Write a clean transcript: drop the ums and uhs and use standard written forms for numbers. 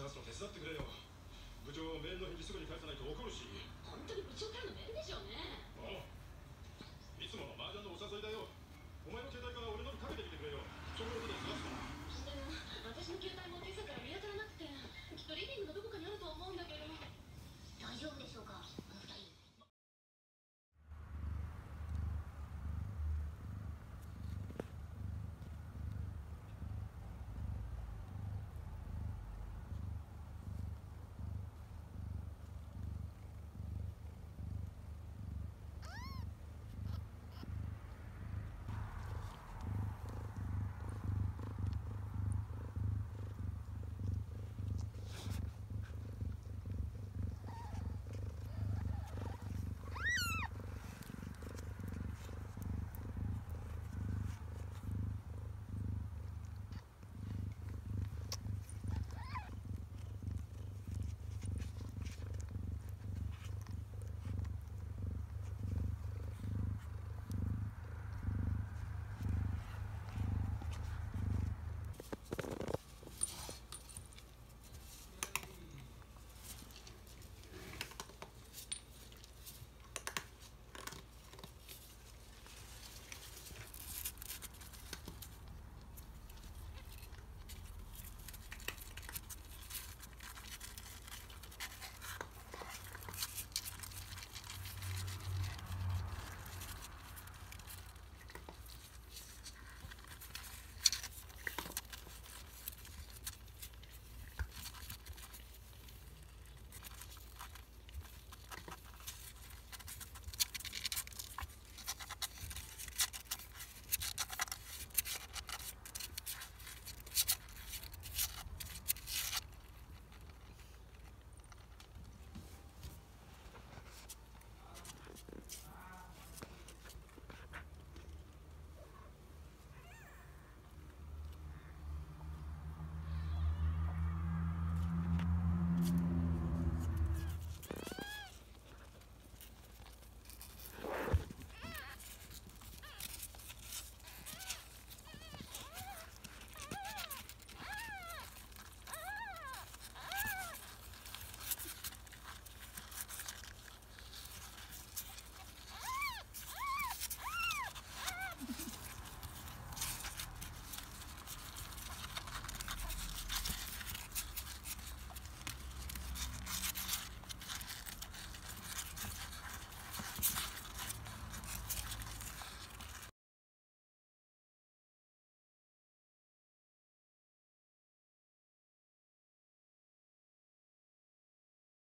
探すの手伝ってくれよ。部長メールの返事すぐに返さないと怒るし。本当に部長からのメールでしょうね。ああ、いつもの麻雀のお誘いだよ。お前の携帯から